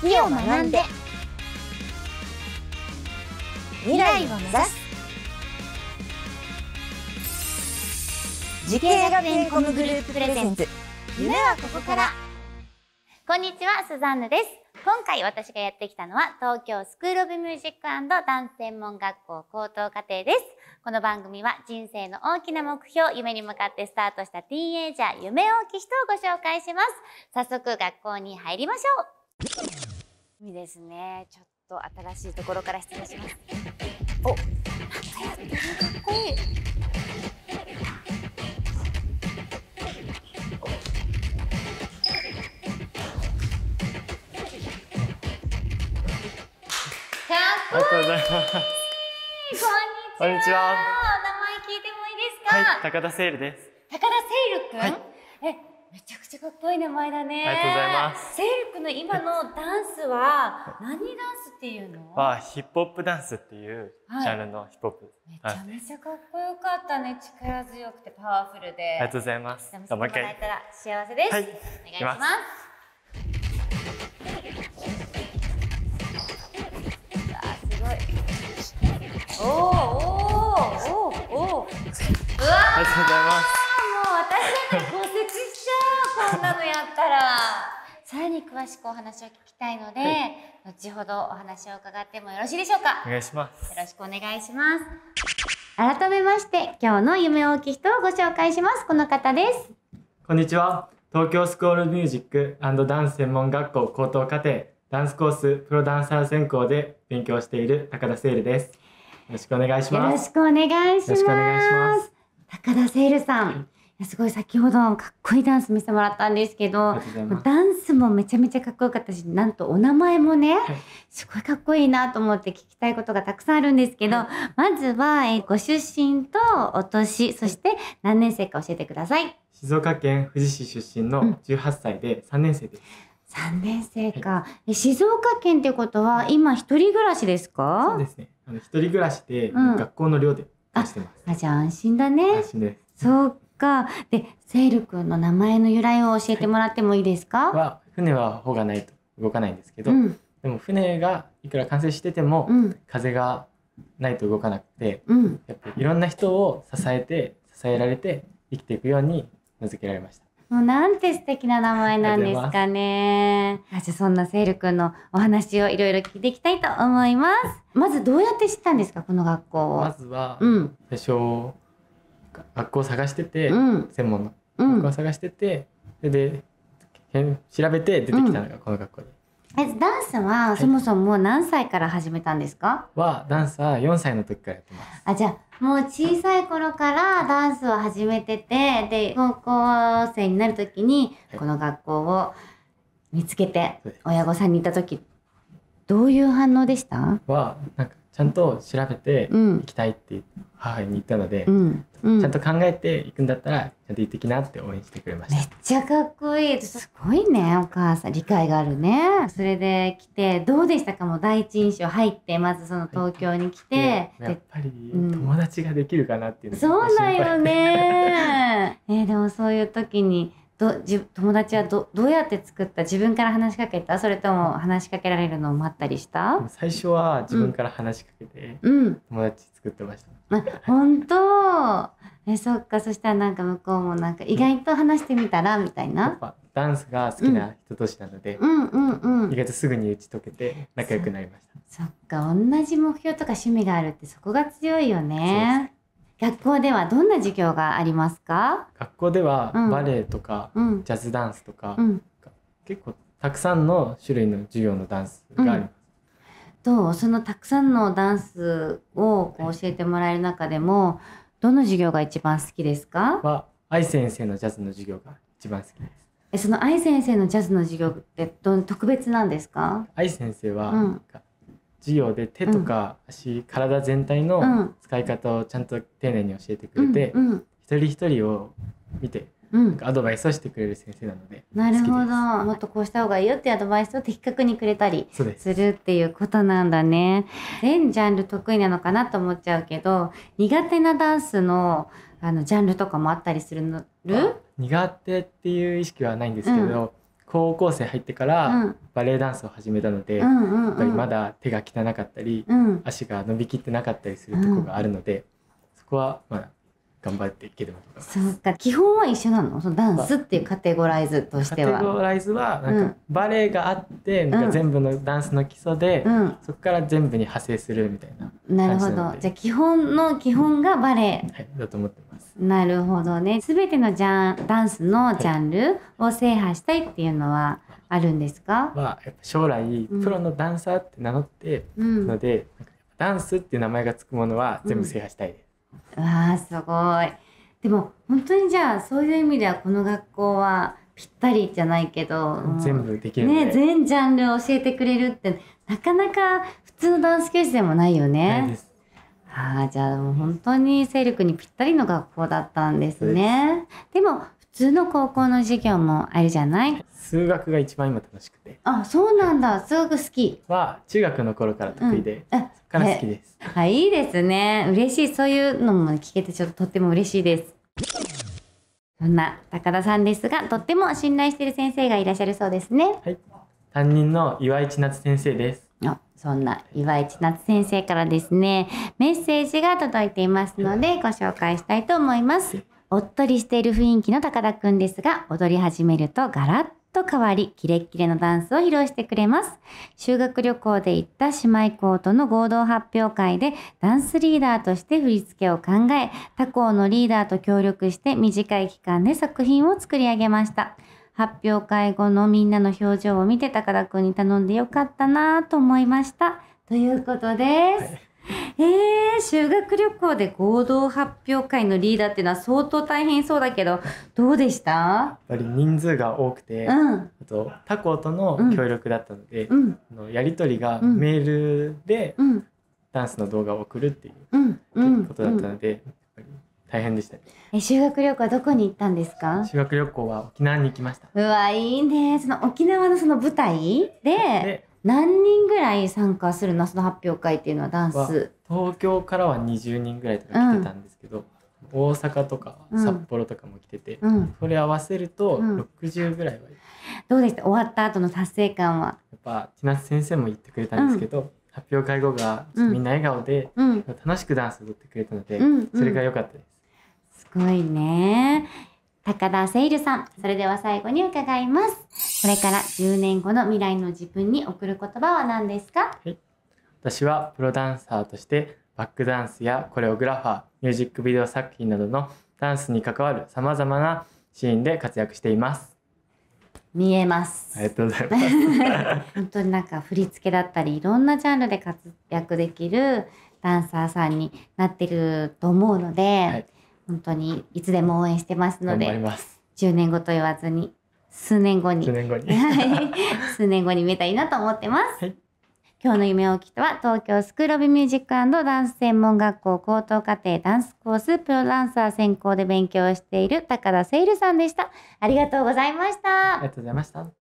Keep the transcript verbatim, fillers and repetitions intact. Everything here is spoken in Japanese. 好きを学んで未来を目指す時系学園コムグループプレゼンツ夢はここから。こんにちは、スザンヌです。今回私がやってきたのは東京スクールオブミュージック&ダンス専門学校高等課程です。この番組は人生の大きな目標、夢に向かってスタートしたティーンエイジャー、夢多き人をご紹介します。早速学校に入りましょう。いいですね。ちょっと新しいところから失礼します。お、なんかやってる、かっこいい。ありがとうございます。こんにちは。お名前聞いてもいいですか？はい、高田聖瑠です。高田聖瑠君、はい、え、めちゃくちゃかっこいい名前だね。ありがとうございます。聖瑠君の今のダンスは何ダンスっていうの？あ、ヒップホップダンスっていうジャンルのヒップホップ、はい、めちゃめちゃかっこよかったね。力強くてパワフルで。ありがとうございます。見せてもらえたら幸せです。はい、お願いします。おーおーおーおー、うわー、ありがとうございます。もう私たち骨折しちゃう、こんなのやったら。さらに詳しくお話を聞きたいので、はい、後ほどお話を伺ってもよろしいでしょうか？お願いします。よろしくお願いします。改めまして今日の夢大きい人をご紹介します。この方です。こんにちは。東京スクールミュージック&ダンス専門学校高等課程ダンスコースプロダンサー専攻で勉強している高田聖瑠です。よろしくお願いします。よろしくお願いします。高田聖瑠さん、すごい先ほどかっこいいダンス見せてもらったんですけど、ダンスもめちゃめちゃかっこよかったし、なんとお名前もね、はい、すごいかっこいいなと思って聞きたいことがたくさんあるんですけど、はい、まずはえご出身とお年、そして何年生か教えてください。静岡県富士市出身のじゅうはっさいでさんねんせいです。うん、さんねんせいか。はい、静岡県ってことは今一人暮らしですか？そうですね。あの一人暮らしで、うん、学校の寮で暮らしてます。あ、じゃあ安心だね。安心です。そうか。で、聖瑠君の名前の由来を教えてもらってもいいですか？はい、船は帆がないと動かないんですけど、うん、でも船がいくら完成してても、うん、風がないと動かなくて、うん、やっぱいろんな人を支えて支えられて生きていくように名付けられました。もうなんて素敵な名前なんですかね。あ、じゃあそんな聖瑠君のお話をいろいろ聞いていきたいと思います。まずどうやって知ったんですか、この学校を？まずは、うん、最初学校を探してて、うん、専門の学校を探してて、うん、で調べて出てきたのがこの学校で、うん、え、ダンスはそもそも何歳から始めたんですか？はい、はダンスはよんさいの時からやってます。あ、じゃあもう小さい頃からダンスを始めてて、で高校生になる時にこの学校を見つけて親御さんに言った時、どういう反応でした？はなんかちゃんと調べて行きたいって母に言ったので、うんうん、ちゃんと考えて行くんだったらちゃんと行ってきなって応援してくれました。めっちゃかっこいい。すごいね、お母さん理解があるね。それで来てどうでしたか？もう第一印象入って、まずその東京に来て、はい、やっぱり友達ができるかなっていうの、うん、そうだよね。えー、でもそういう時にどじ友達は ど, どうやって作った？自分から話しかけた？それとも話しかけられるのを待ったりした？最初は自分から話しかけて、うん、友達作ってました。あ、本当。え、そっか。そしたらなんか向こうもなんか意外と話してみたらみたいな。やっぱダンスが好きな人同士なので、意外とすぐに打ち解けて仲良くなりました。 そ, そっか。同じ目標とか趣味があるってそこが強いよね。学校ではどんな授業がありますか？学校ではバレエとか、うん、ジャズダンスとか、うん、結構たくさんの種類の授業のダンスがあります。うん、どう？そのたくさんのダンスをこう教えてもらえる中でも、はい、どの授業が一番好きですか？は愛先生のジャズの授業が一番好きです。え、その愛先生のジャズの授業ってど特別なんですか？愛先生は、うん授業で手とか足、うん、体全体の使い方をちゃんと丁寧に教えてくれて、うんうん、一人一人を見て、うん、アドバイスをしてくれる先生なので。なるほど。もっとこうした方がいいよってアドバイスを的確にくれたりするっていうことなんだね。全ジャンル得意なのかなと思っちゃうけど、苦手なダンスのあのジャンルとかもあったりするの？苦手っていう意識はないんですけど、うん、高校生入ってからバレエダンスを始めたので、うん、やっぱりまだ手が汚かったり、うん、足が伸びきってなかったりするところがあるので、うん、そこはまあ頑張っていければと思います。そうか、基本は一緒なの？そのダンスっていうカテゴライズとしては、カテゴライズはなんかバレエがあって、うん、なんか全部のダンスの基礎で、うん、そこから全部に派生するみたいな感じなので。なるほど。じゃあ基本の基本がバレエ、うん、はい、だと思ってます。なるほどね。全てのジャンダンスのジャンルを制覇したいっていうのはあるんですか？まあ、やっぱ将来、うん、プロのダンサーって名乗ってので、うん、なんかダンスっていう名前がつくものは全部制覇したいです、うん。わあ、すごい。でも本当にじゃあそういう意味ではこの学校はぴったりじゃないけど全部できるので、ね、全ジャンルを教えてくれるってなかなか普通のダンス教室でもないよね。ないです。ああ、じゃあもう本当に精力にぴったりの学校だったんですね。 で, すでも普通の高校の授業もあるじゃない。数学が一番今楽しくて。あ、そうなんだ。数学好きは中学の頃から得意で、うん、から好きです。あ、いいですね。嬉しい。そういうのも聞けてちょっととっても嬉しいです。そんな高田さんですが、とっても信頼している先生がいらっしゃるそうですね。はい。担任の岩井千夏先生です。あ、そんな岩井千夏先生からですね、メッセージが届いていますのでご紹介したいと思います。おっとりしている雰囲気の高田くんですが、踊り始めるとガラッとと変わり、キレッキレのダンスを披露してくれます。修学旅行で行った姉妹校との合同発表会でダンスリーダーとして振り付けを考え、他校のリーダーと協力して短い期間で作品を作り上げました。発表会後のみんなの表情を見て、高田くんに頼んでよかったなと思いましたということです、はい。えー、修学旅行で合同発表会のリーダーっていうのは相当大変そうだけど、どうでした？やっぱり人数が多くて、うん、あと他校との協力だったので、うん、のやり取りがメールでダンスの動画を送るっていうことだったので、やっぱり大変でしたね。え、修学旅行はどこに行ったんですか？修学旅行は沖縄に行きました。うわ、いいね。その沖縄のその舞台で、で何人ぐらい参加するの？その発表会っていうのは。ダンス東京からはにじゅうにんぐらいとか来てたんですけど、うん、大阪とか札幌とかも来てて、うん、それ合わせるとろくじゅうぐらいは、うん、どうでした？終わった後の達成感は。やっぱ千夏先生も言ってくれたんですけど、うん、発表会後がみんな笑顔で、うん、楽しくダンスを踊ってくれたので、うん、それが良かったです。すごいね。高田聖流さん、それでは最後に伺います。これからじゅうねんごの未来の自分に贈る言葉は何ですか？はい、私はプロダンサーとしてバックダンスやコレオグラファー、ミュージックビデオ作品などのダンスに関わるさまざまなシーンで活躍しています。見えます。ありがとうございます。本当になんか振り付けだったりいろんなジャンルで活躍できるダンサーさんになってると思うので、はい、本当にいつでも応援してますので。頑張ります。じゅうねんごと言わずに数年後に、数年後に、数年後に見えたらいいなと思ってます、はい。今日の夢大きとは、東京スクールオブミュージック&ダンス専門学校高等課程ダンスコースプロダンサー専攻で勉強している高田聖流さんでした。ありがとうございました。ありがとうございました。